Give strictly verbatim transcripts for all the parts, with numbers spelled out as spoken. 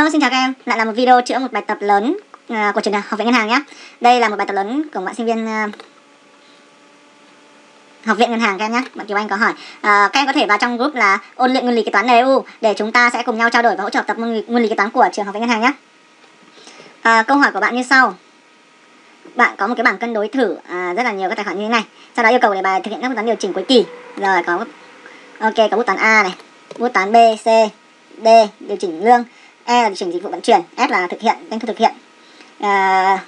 Hello, xin chào các em. Lại là một video chữa một bài tập lớn của trường Học viện Ngân hàng nhé. Đây là một bài tập lớn của bạn sinh viên Học viện Ngân hàng các em nhé. Bạn Kiều Anh có hỏi à, các em có thể vào trong group là ôn luyện nguyên lý kế toán en e u để chúng ta sẽ cùng nhau trao đổi và hỗ trợ học tập nguyên lý kế toán của trường Học viện Ngân hàng nhé. À, câu hỏi của bạn như sau. Bạn có một cái bảng cân đối thử à, rất là nhiều các tài khoản như thế này. Sau đó yêu cầu để bài thực hiện các bút toán điều chỉnh cuối kỳ. Rồi có ok có bút toán A này, bút toán B, C, D điều chỉnh lương. E là điều chỉnh dịch vụ vận chuyển, F là thực hiện, doanh thu thực hiện. À,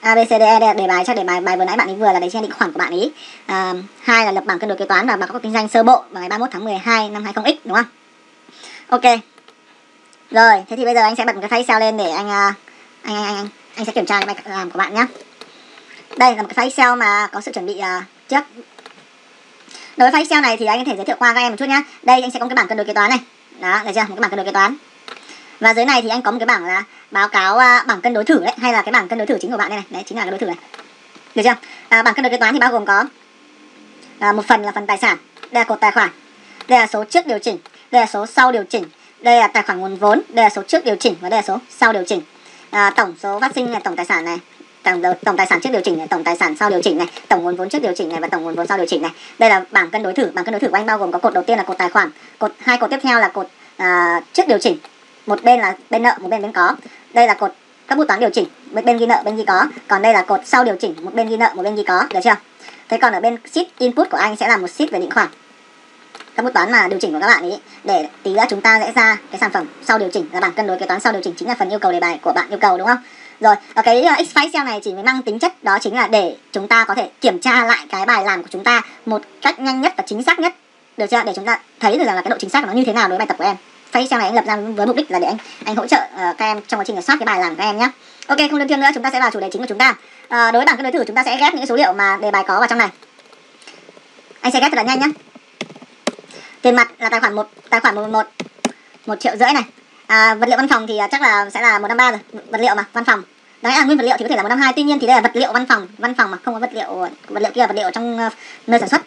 A, B, C, D, E là đề bài, chắc đề bài bài vừa nãy bạn ấy vừa là đề trên định khoản của bạn ấy. À, hai là lập bảng cân đối kế toán và báo cáo kinh doanh sơ bộ vào ngày ba mươi mốt tháng mười hai năm hai nghìn không trăm, đúng không? Ok. Rồi, thế thì bây giờ anh sẽ bật một cái file Excel lên để anh anh anh anh anh, anh sẽ kiểm tra cái bài làm của bạn nhé. Đây là một cái file Excel mà có sự chuẩn bị uh, trước. Đối với file Excel này thì anh có thể giới thiệu qua các em một chút nhé. Đây anh sẽ có một cái bảng cân đối kế toán này. Đó, được chưa? Một cái bảng cân đối kế toán. Và dưới này thì anh có một cái bảng là báo cáo uh, bảng cân đối thử đấy, hay là cái bảng cân đối thử chính của bạn đây này, đấy chính là cái đối thử này, được chưa? À, bảng cân đối kế toán thì bao gồm có à, một phần là phần tài sản, đây là cột tài khoản, đây là số trước điều chỉnh, đây là số sau điều chỉnh, đây là tài khoản nguồn vốn, đây là số trước điều chỉnh và đây là số sau điều chỉnh. À, tổng số phát sinh là tổng tài sản này, tổng tổng tài sản trước điều chỉnh này, tổng tài sản sau điều chỉnh này, tổng nguồn vốn trước điều chỉnh này và tổng nguồn vốn sau điều chỉnh này. Đây là bảng cân đối thử. Bảng cân đối thử của anh bao gồm có cột đầu tiên là cột tài khoản, cột hai cột tiếp theo là cột à, trước điều chỉnh. Một bên là bên nợ, một bên bên có. Đây là cột các bút toán điều chỉnh, bên bên ghi nợ, bên ghi có. Còn đây là cột sau điều chỉnh, một bên ghi nợ, một bên ghi có, được chưa? Thế còn ở bên sheet input của anh sẽ là một sheet về định khoản. Các bút toán mà điều chỉnh của các bạn ấy, để tí nữa chúng ta sẽ ra cái sản phẩm sau điều chỉnh, là bảng cân đối kế toán sau điều chỉnh chính là phần yêu cầu đề bài của bạn yêu cầu, đúng không? Rồi, ở cái X-File Excel này chỉ mới mang tính chất đó chính là để chúng ta có thể kiểm tra lại cái bài làm của chúng ta một cách nhanh nhất và chính xác nhất, được chưa? Để chúng ta thấy được rằng là cái độ chính xác của nó như thế nào đối với bài tập của em. File Excel này anh lập ra với mục đích là để anh anh hỗ trợ uh, các em trong quá trình soát cái bài làm của các em nhé. Ok, không đơn thêm nữa, chúng ta sẽ vào chủ đề chính của chúng ta. Uh, đối với bảng cân đối thử chúng ta sẽ ghép những số liệu mà đề bài có vào trong này. Anh sẽ ghép thật là nhanh nhé. Tiền mặt là tài khoản một, tài khoản một một, một triệu rưỡi này. À, vật liệu văn phòng thì chắc là sẽ là một năm ba rồi. Vật liệu mà văn phòng. Đáng lẽ là nguyên vật liệu thì có thể là một năm hai. Tuy nhiên thì đây là vật liệu văn phòng, văn phòng mà không có vật liệu, vật liệu kia là vật liệu trong uh, nơi sản xuất.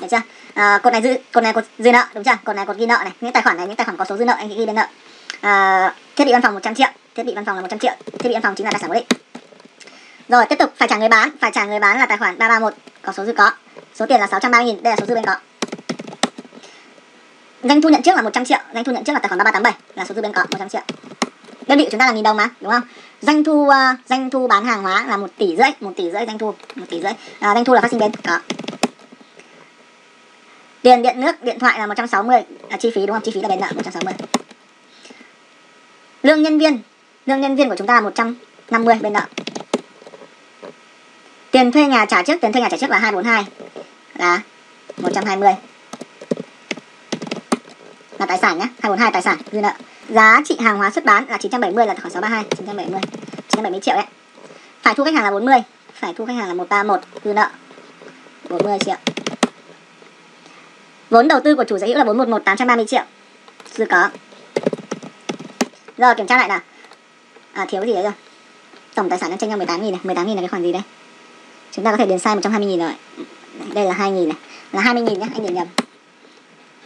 Được chưa? À, cột này dư, cột này cột dư nợ, đúng chưa? Cột này cột ghi nợ này, những tài khoản này những tài khoản có số dư nợ anh ghi bên nợ. À, thiết bị văn phòng một trăm triệu, thiết bị văn phòng là một trăm triệu, thiết bị văn phòng chính là tài sản cố định. Rồi tiếp tục phải trả người bán, phải trả người bán là tài khoản ba ba một, có số dư có, số tiền là sáu trăm ba mươi nghìn, đây là số dư bên có. Doanh thu nhận trước là một trăm triệu, doanh thu nhận trước là tài khoản ba ba tám bảy, là số dư bên có một trăm triệu. Đơn vị của chúng ta là nghìn đồng mà, đúng không? Doanh thu uh, doanh thu bán hàng hóa là một tỷ rưỡi, một tỷ rưỡi doanh thu, một tỷ rưỡi. À, doanh thu là phát sinh bên có. Tiền điện nước điện thoại là một trăm sáu mươi, à, chi phí đúng không? Chi phí là bên nợ một trăm sáu mươi. Lương nhân viên, lương nhân viên của chúng ta là một trăm năm mươi bên nợ. Tiền thuê nhà trả trước, tiền thuê nhà trả trước là hai bốn hai là một trăm hai mươi. Là tài sản nhé, hai bốn hai tài sản dư nợ. Giá trị hàng hóa xuất bán là chín trăm bảy mươi, là khoảng sáu ba hai, chín trăm bảy mươi. chín trăm bảy mươi triệu đấy. Phải thu khách hàng là bốn mươi, phải thu khách hàng là một ba một dư nợ. bốn mươi triệu. Vốn đầu tư của chủ sở hữu là bốn một một, tám trăm ba mươi triệu. Dư có. Rồi kiểm tra lại nào. À, thiếu cái gì đấy rồi. Tổng tài sản đang tranh nhau mười tám nghìn này, mười tám nghìn là cái khoản gì đây? Chúng ta có thể điền sai một trăm hai mươi nghìn rồi. Đây là hai nghìn này, là hai mươi nghìn nhé, anh điền nhầm.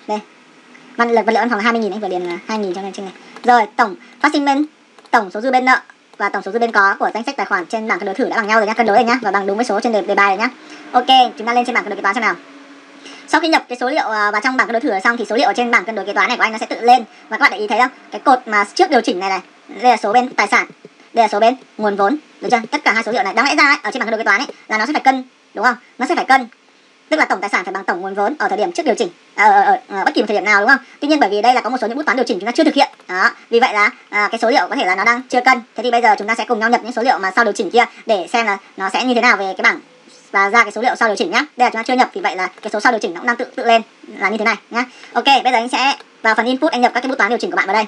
Đây. Văn vật liệu văn phòng là hai mươi nghìn, anh vừa điền là hai nghìn cho nên trên này. Rồi, tổng phát sinh bên, tổng số dư bên nợ và tổng số dư bên có của danh sách tài khoản trên bảng cân đối thử đã bằng nhau rồi nhá, cân đối rồi nhá, và bằng đúng với số trên đề, đề bài rồi nhá. Ok, chúng ta lên trên bảng cân đối kế toán xem nào. Sau khi nhập cái số liệu vào trong bảng cân đối thử xong thì số liệu ở trên bảng cân đối kế toán này của anh nó sẽ tự lên. Và các bạn để ý thấy không? Cái cột mà trước điều chỉnh này này, đây là số bên tài sản, đây là số bên nguồn vốn, được chưa? Tất cả hai số liệu này đáng lẽ ra ấy, ở trên bảng cân đối kế toán ấy là nó sẽ phải cân, đúng không? Nó sẽ phải cân. Tức là tổng tài sản phải bằng tổng nguồn vốn ở thời điểm trước điều chỉnh, ở, ở, ở, ở bất kỳ một thời điểm nào, đúng không? Tuy nhiên bởi vì đây là có một số những bút toán điều chỉnh chúng ta chưa thực hiện. Đó, vì vậy là à, cái số liệu có thể là nó đang chưa cân. Thế thì bây giờ chúng ta sẽ cùng nhau nhập những số liệu mà sau điều chỉnh kia để xem là nó sẽ như thế nào về cái bảng và ra cái số liệu sau điều chỉnh nhá. Đây là chúng ta chưa nhập, vì vậy là cái số sau điều chỉnh nó cũng đang tự tự lên là như thế này nhá. Ok, bây giờ anh sẽ vào phần input, anh nhập các cái bút toán điều chỉnh của bạn vào đây.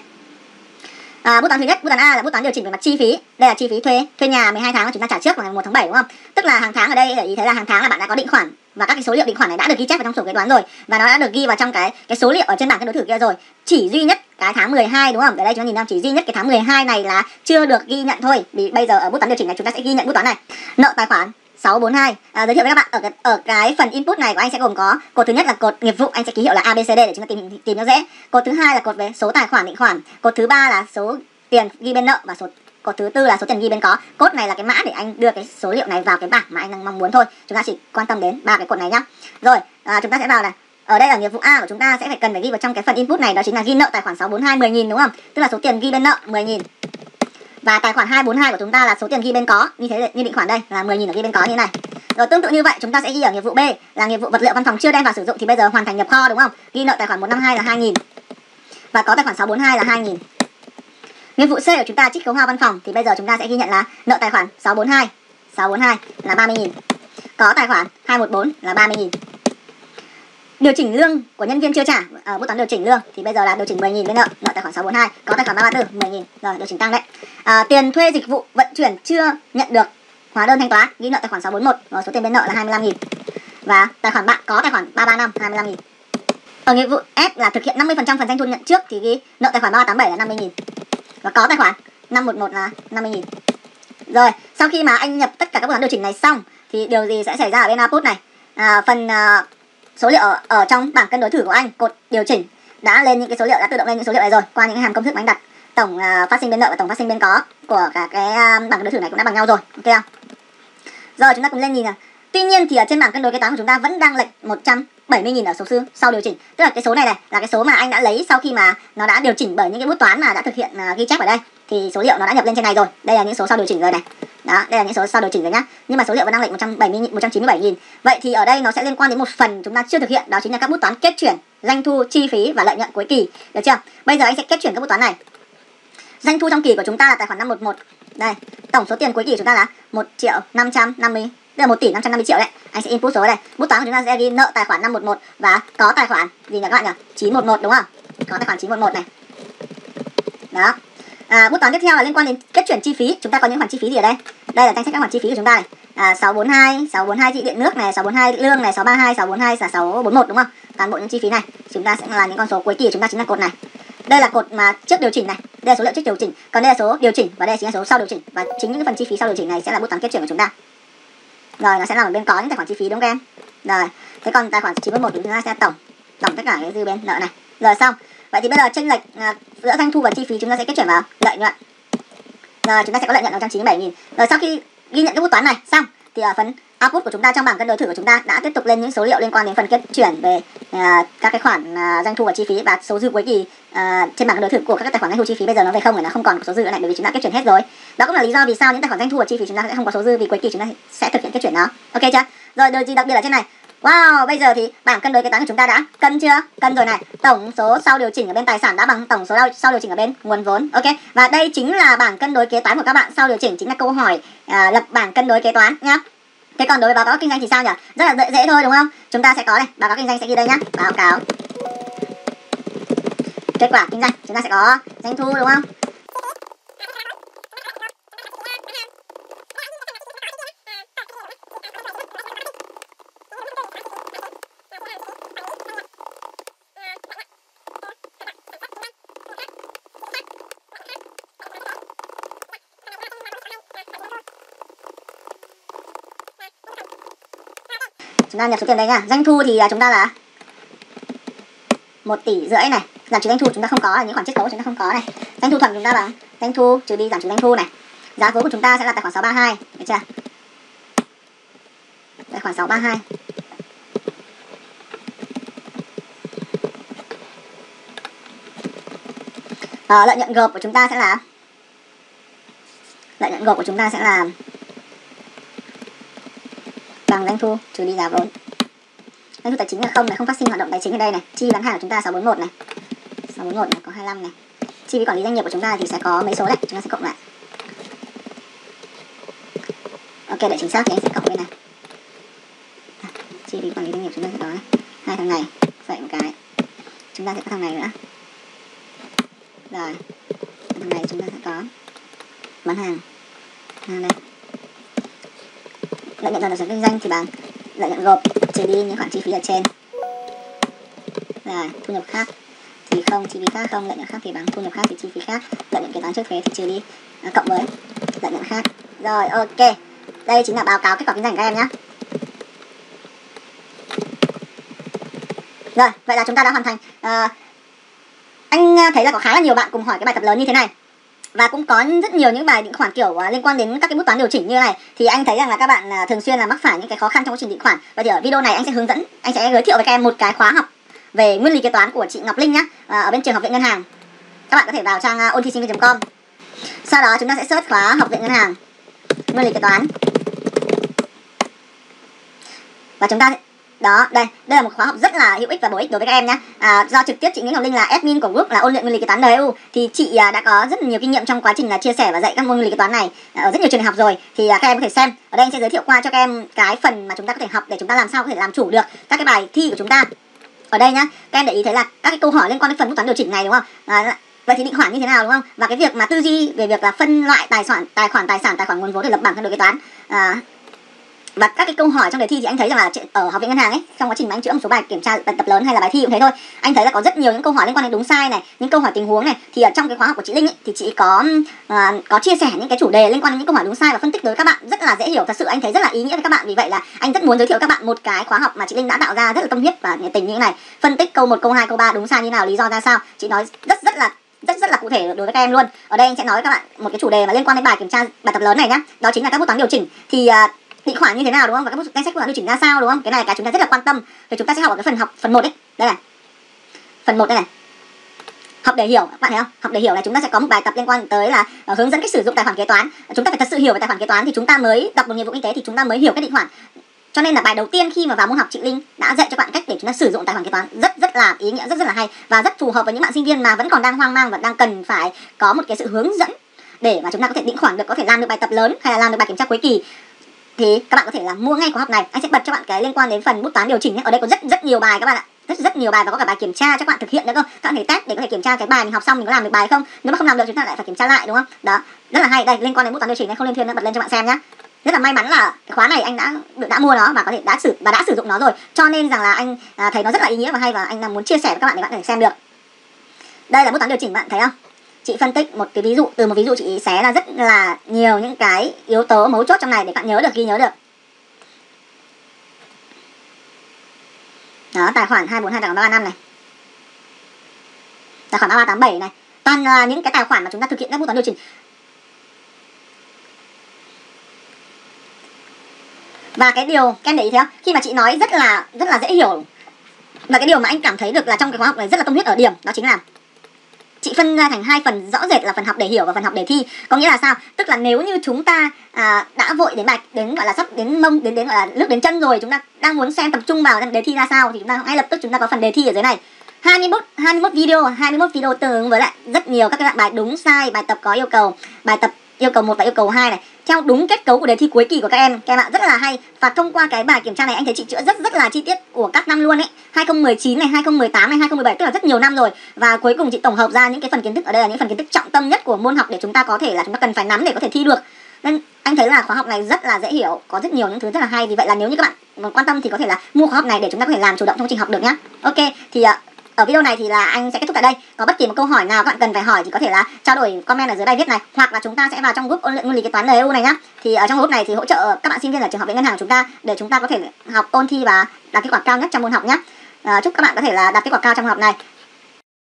À, bút toán thứ nhất, bút toán A là bút toán điều chỉnh về mặt chi phí. Đây là chi phí thuê, thuê nhà mười hai tháng mà chúng ta trả trước vào ngày một tháng bảy, đúng không? Tức là hàng tháng ở đây để ý thấy là hàng tháng là bạn đã có định khoản và các cái số liệu định khoản này đã được ghi chép vào trong sổ kế toán rồi, và nó đã được ghi vào trong cái cái số liệu ở trên bảng cân đối thử kia rồi. Chỉ duy nhất cái tháng mười hai, đúng không? Ở đây chúng ta nhìn ra chỉ duy nhất cái tháng mười hai này là chưa được ghi nhận thôi. Vì bây giờ ở bút toán điều chỉnh này chúng ta sẽ ghi nhận bút toán này. Nợ tài khoản sáu bốn hai. À, giới thiệu với các bạn ở cái, ở cái phần input này của anh sẽ gồm có cột thứ nhất là cột nghiệp vụ, anh sẽ ký hiệu là a bê xê đê để chúng ta tìm tìm nó dễ. Cột thứ hai là cột về số tài khoản định khoản, cột thứ ba là số tiền ghi bên nợ và số có thứ tư là số tiền ghi bên có. Cốt này là cái mã để anh đưa cái số liệu này vào cái bảng mà anh đang mong muốn thôi. Chúng ta chỉ quan tâm đến ba cái cột này nhá. Rồi à, chúng ta sẽ vào này. Ở đây ở nghiệp vụ A của chúng ta sẽ phải cần phải ghi vào trong cái phần input này, đó chính là ghi nợ tài khoản sáu bốn hai mười nghìn, đúng không? Tức là số tiền ghi bên nợ mười nghìn. Và tài khoản hai bốn hai của chúng ta là số tiền ghi bên có, như thế như định khoản đây là mười nghìn ở ghi bên có như thế này. Rồi tương tự như vậy chúng ta sẽ ghi ở nghiệp vụ B là nghiệp vụ vật liệu văn phòng chưa đem vào sử dụng thì bây giờ hoàn thành nhập kho, đúng không? Ghi nợ tài khoản một năm hai là hai nghìn và có tài khoản sáu bốn hai là hai nghìn. Nghiệp vụ C của chúng ta trích khấu hao văn phòng thì bây giờ chúng ta sẽ ghi nhận là nợ tài khoản sáu bốn hai là ba mươi nghìn, có tài khoản hai một bốn là ba mươi nghìn. Điều chỉnh lương của nhân viên chưa trả ở bút toán điều chỉnh lương thì bây giờ là điều chỉnh mười nghìn bên nợ, nợ tài khoản sáu bốn hai, có tài khoản ba ba tư mười nghìn, rồi điều chỉnh tăng đấy. À, tiền thuê dịch vụ vận chuyển chưa nhận được hóa đơn thanh toán, ghi nợ tài khoản sáu bốn mốt, rồi số tiền bên nợ là hai mươi lăm nghìn và tài khoản bạn có tài khoản ba ba năm hai mươi lăm nghìn. Ở nghiệp vụ F là thực hiện năm mươi phần trăm phần doanh thu nhận trước thì ghi nợ tài khoản ba ba tám bảy là năm mươi nghìn và có tài khoản năm một một là năm mươi nghìn. Rồi, sau khi mà anh nhập tất cả các bước điều chỉnh này xong thì điều gì sẽ xảy ra ở bên output này? À, phần à, số liệu ở, ở trong bảng cân đối thử của anh, cột điều chỉnh đã lên những cái số liệu, đã tự động lên những số liệu này rồi qua những hàm công thức mà anh đặt. Tổng uh, phát sinh bên nợ và tổng phát sinh bên có của cả cái uh, bảng cân đối thử này cũng đã bằng nhau rồi, ok không? Rồi chúng ta cùng lên nhìn nào. Tuy nhiên thì ở trên bảng cân đối kế toán của chúng ta vẫn đang lệch một trăm bảy mươi nghìn ở số dư sau điều chỉnh. Tức là cái số này này là cái số mà anh đã lấy sau khi mà nó đã điều chỉnh bởi những cái bút toán mà đã thực hiện uh, ghi chép ở đây, thì số liệu nó đã nhập lên trên này rồi. Đây là những số sau điều chỉnh rồi này. Đó, đây là những số sau điều chỉnh rồi nhá. Nhưng mà số liệu vẫn đang lệch một trăm bảy mươi, một trăm chín mươi bảy nghìn. Vậy thì ở đây nó sẽ liên quan đến một phần chúng ta chưa thực hiện, đó chính là các bút toán kết chuyển doanh thu, chi phí và lợi nhuận cuối kỳ, được chưa? Bây giờ anh sẽ kết chuyển các bút toán này. Doanh thu trong kỳ của chúng ta là tài khoản năm một một. Đây, tổng số tiền cuối kỳ của chúng ta là một triệu năm trăm năm mươi, tức là một tỷ năm trăm năm mươi triệu đấy. Anh sẽ input số này. Bút toán của chúng ta sẽ ghi nợ tài khoản năm một một và có tài khoản gì nhỉ các bạn nhỉ? chín một một đúng không? Có tài khoản chín một một này. Đó. À, bút toán tiếp theo là liên quan đến kết chuyển chi phí. Chúng ta có những khoản chi phí gì ở đây? Đây là danh sách các khoản chi phí của chúng ta này. À, sáu bốn hai, sáu bốn hai chi điện nước này, sáu bốn hai lương này, sáu ba hai, sáu bốn hai là sáu bốn mốt đúng không? Toàn bộ những chi phí này chúng ta sẽ là những con số cuối kỳ của chúng ta chính là cột này. Đây là cột mà trước điều chỉnh này, đây là số liệu trước điều chỉnh, còn đây là số điều chỉnh và đây chính là số sau điều chỉnh, và chính những cái phần chi phí sau điều chỉnh này sẽ là bút toán kết chuyển của chúng ta. Rồi nó sẽ nằm ở bên có những tài khoản chi phí đúng không em? Rồi, thế còn tài khoản chín một một chúng ta sẽ tổng tổng tất cả cái dư bên nợ này. Rồi xong. Vậy thì bây giờ chênh lệch à, giữa doanh thu và chi phí chúng ta sẽ kết chuyển vào lợi nhuận. Rồi chúng ta sẽ có lợi nhuận một trăm chín mươi bảy nghìn. Rồi sau khi ghi nhận cái bút toán này xong thì ở phần output của chúng ta, trong bảng cân đối thử của chúng ta đã tiếp tục lên những số liệu liên quan đến phần kết chuyển về à, các cái khoản à, doanh thu và chi phí, và số dư cuối kỳ à, trên bảng cân đối thử của các tài khoản doanh thu chi phí bây giờ nó về không rồi, nó không còn số dư nữa này bởi vì chúng ta kết chuyển hết rồi. Đó cũng là lý do vì sao những tài khoản doanh thu và chi phí chúng ta sẽ không có số dư, vì cuối kỳ chúng ta sẽ thực hiện kết chuyển nó. Ok chưa? Rồi điều gì đặc biệt ở trên này? Wow, bây giờ thì bảng cân đối kế toán của chúng ta đã cân chưa? Cân rồi này. Tổng số sau điều chỉnh ở bên tài sản đã bằng tổng số sau điều chỉnh ở bên nguồn vốn. Ok. Và đây chính là bảng cân đối kế toán của các bạn. Sau điều chỉnh chính là câu hỏi à, lập bảng cân đối kế toán nhá. Thế còn đối với báo cáo kinh doanh thì sao nhỉ? Rất là dễ, dễ thôi đúng không? Chúng ta sẽ có này, báo cáo kinh doanh sẽ ghi đây nhá. Báo cáo kết quả kinh doanh, chúng ta sẽ có doanh thu đúng không? Chúng ta nhập số tiền đây nha. Doanh thu thì chúng ta là một tỷ rưỡi này. Giảm trừ doanh thu chúng ta không có, là những khoản chiết khấu chúng ta không có này. Doanh thu thuần chúng ta là doanh thu trừ đi giảm trừ doanh thu này. Giá vốn của chúng ta sẽ là tài khoản sáu ba hai, được chưa? Tài khoản sáu ba hai. Ờ, lợi nhuận gộp của chúng ta sẽ là lợi nhuận gộp của chúng ta sẽ là bằng doanh thu trừ đi giá vốn. Doanh thu tài chính là không này, không phát sinh hoạt động tài chính ở đây này. Chi bán hàng của chúng ta sáu bốn mốt này, sáu bốn mốt này, có hai mươi lăm này. Chi phí quản lý doanh nghiệp của chúng ta thì sẽ có mấy số này, chúng ta sẽ cộng lại. Ok, để chính xác thì anh sẽ cộng bên này. À, chi phí quản lý doanh nghiệp chúng ta sẽ có này, hai thằng này, vậy một cái, chúng ta sẽ có thằng này nữa. Rồi, thằng này chúng ta sẽ có bán hàng, hàng này. Lợi nhuận toàn sản kinh doanh thì bằng lợi nhuận gộp trừ đi những khoản chi phí ở trên. Rồi, thu nhập khác thì không, chi phí khác không, lợi nhuận khác thì bằng thu nhập khác thì chi phí khác, lợi nhuận kế toán trước thuế thì trừ đi à, cộng với lợi nhuận khác. Rồi, ok. Đây chính là báo cáo kết quả kinh doanh các em nhé. Rồi, vậy là chúng ta đã hoàn thành. À, anh thấy là có khá là nhiều bạn cùng hỏi cái bài tập lớn như thế này. Và cũng có rất nhiều những bài định khoản kiểu uh, liên quan đến các cái bút toán điều chỉnh như này, thì anh thấy rằng là các bạn uh, thường xuyên là mắc phải những cái khó khăn trong quá trình định khoản. Vậy thì ở video này anh sẽ hướng dẫn, anh sẽ giới thiệu với các em một cái khóa học về nguyên lý kế toán của chị Ngọc Linh nhá, uh, ở bên trường Học viện Ngân hàng. Các bạn có thể vào trang uh, ont hi sinh hvien chấm com. Sau đó chúng ta sẽ search khóa Học viện Ngân hàng nguyên lý kế toán. Và chúng ta đó, đây, đây là một khóa học rất là hữu ích và bổ ích đối với các em nhé. À, do trực tiếp chị Nguyễn Hồng Linh là admin của group là ôn luyện nguyên lý kế toán en e u, thì chị à, đã có rất nhiều kinh nghiệm trong quá trình là chia sẻ và dạy các môn nguyên lý kế toán này à, ở rất nhiều trường đại học rồi. Thì à, các em có thể xem. Ở đây anh sẽ giới thiệu qua cho các em cái phần mà chúng ta có thể học để chúng ta làm sao có thể làm chủ được các cái bài thi của chúng ta. Ở đây nhá, các em để ý thấy là các cái câu hỏi liên quan đến phần bút toán điều chỉnh này đúng không? À, vậy thì định khoản như thế nào đúng không? Và cái việc mà tư duy về việc là phân loại tài khoản, tài khoản tài sản, tài khoản nguồn vốn để lập bảng cân đối kế toán. À, và các cái câu hỏi trong đề thi thì anh thấy rằng là ở Học viện Ngân hàng ấy, trong quá trình mà anh chữa một số bài kiểm tra bài tập lớn hay là bài thi cũng thế thôi, anh thấy là có rất nhiều những câu hỏi liên quan đến đúng sai này, những câu hỏi tình huống này. Thì ở trong cái khóa học của chị Linh ấy, thì chị có uh, có chia sẻ những cái chủ đề liên quan đến những câu hỏi đúng sai và phân tích tới các bạn rất là dễ hiểu. Thật sự anh thấy rất là ý nghĩa với các bạn. Vì vậy là anh rất muốn giới thiệu các bạn một cái khóa học mà chị Linh đã tạo ra rất là tâm huyết và nhiệt tình như thế này. Phân tích câu một, câu hai, câu ba đúng sai như nào, lý do ra sao, chị nói rất rất là rất rất là cụ thể đối với các em luôn. Ở đây anh sẽ nói với các bạn một cái chủ đề mà liên quan đến bài kiểm tra bài tập lớn này nhá, đó chính là các bút toán điều chỉnh. Thì uh, định khoản như thế nào đúng không, và các bút danh sách bút toán điều chỉnh ra sao đúng không, cái này cái chúng ta rất là quan tâm. Thì chúng ta sẽ học ở cái phần học phần một đấy, đây này, phần một đây này, học để hiểu. Các bạn thấy không, học để hiểu này, chúng ta sẽ có một bài tập liên quan tới là uh, hướng dẫn cách sử dụng tài khoản kế toán. Chúng ta phải thật sự hiểu về tài khoản kế toán thì chúng ta mới đọc một nghiệp vụ kinh tế, thì chúng ta mới hiểu cái định khoản. Cho nên là bài đầu tiên khi mà vào môn học, chị Linh đã dạy cho các bạn cách để chúng ta sử dụng tài khoản kế toán rất rất là ý nghĩa, rất rất là hay và rất phù hợp với những bạn sinh viên mà vẫn còn đang hoang mang và đang cần phải có một cái sự hướng dẫn để mà chúng ta có thể định khoản được, có thể làm được bài tập lớn hay là làm được bài kiểm tra cuối kỳ. Thì các bạn có thể là mua ngay khóa học này. Anh sẽ bật cho bạn cái liên quan đến phần bút toán điều chỉnh ấy. Ở đây có rất rất nhiều bài các bạn ạ, rất rất nhiều bài và có cả bài kiểm tra cho các bạn thực hiện nữa cơ. Các bạn phải test để có thể kiểm tra cái bài mình học xong mình có làm được bài không. Nếu mà không làm được chúng ta lại phải kiểm tra lại đúng không? Đó, rất là hay. Đây, liên quan đến bút toán điều chỉnh này không liên thuyên nữa, bật lên cho bạn xem nhá. Rất là may mắn là cái khóa này anh đã đã mua nó và có thể đã sử và đã sử dụng nó rồi. Cho nên rằng là anh à, thấy nó rất là ý nghĩa và hay, và anh là muốn chia sẻ với các bạn để các bạn có thể xem được. Đây là bút toán điều chỉnh, bạn thấy không? Chị phân tích một cái ví dụ, từ một ví dụ chị xé ra rất là nhiều những cái yếu tố mấu chốt trong này để các bạn nhớ được, ghi nhớ được. Đó, tài khoản hai bốn hai, tài khoản ba ba năm này, tài khoản ba ba tám bảy này, toàn là những cái tài khoản mà chúng ta thực hiện các bút toán điều chỉnh. Và cái điều các em để ý thấy không? Khi mà chị nói rất là rất là dễ hiểu. Và cái điều mà anh cảm thấy được là trong cái khóa học này rất là tâm huyết ở điểm, đó chính là chị phân ra thành hai phần rõ rệt là phần học để hiểu và phần học để thi. Có nghĩa là sao? Tức là nếu như chúng ta à, đã vội đến bài đến gọi là sắp đến mông đến đến gọi là nước đến chân rồi, chúng ta đang muốn xem tập trung vào đề thi ra sao, thì chúng ta ngay lập tức chúng ta có phần đề thi ở dưới này. hai mươi mốt video, hai mươi mốt video tương ứng với lại rất nhiều các cái bài đúng sai, bài tập có yêu cầu, bài tập yêu cầu một và yêu cầu hai này, theo đúng kết cấu của đề thi cuối kỳ của các em. Các em ạ, rất là hay. Và thông qua cái bài kiểm tra này anh thấy chị chữa rất rất là chi tiết của các năm luôn ấy, hai không một chín này, hai không một tám này, hai không một bảy, tức là rất nhiều năm rồi. Và cuối cùng chị tổng hợp ra những cái phần kiến thức, ở đây là những phần kiến thức trọng tâm nhất của môn học để chúng ta có thể là chúng ta cần phải nắm để có thể thi được. Nên anh thấy là khóa học này rất là dễ hiểu, có rất nhiều những thứ rất là hay. Vì vậy là nếu như các bạn quan tâm thì có thể là mua khóa học này để chúng ta có thể làm chủ động trong quá trình học được nhá. Ok, thì ở video này thì là anh sẽ kết thúc tại đây. Có bất kỳ một câu hỏi nào các bạn cần phải hỏi thì có thể là trao đổi comment ở dưới bài viết này, hoặc là chúng ta sẽ vào trong group ôn luyện nguyên lý kế toán en e u này nhá. Thì ở trong group này thì hỗ trợ các bạn sinh viên ở trường Học viện Ngân hàng của chúng ta để chúng ta có thể học ôn thi và đạt kết quả cao nhất trong môn học nhá. À, chúc các bạn có thể là đạt kết quả cao trong môn học này.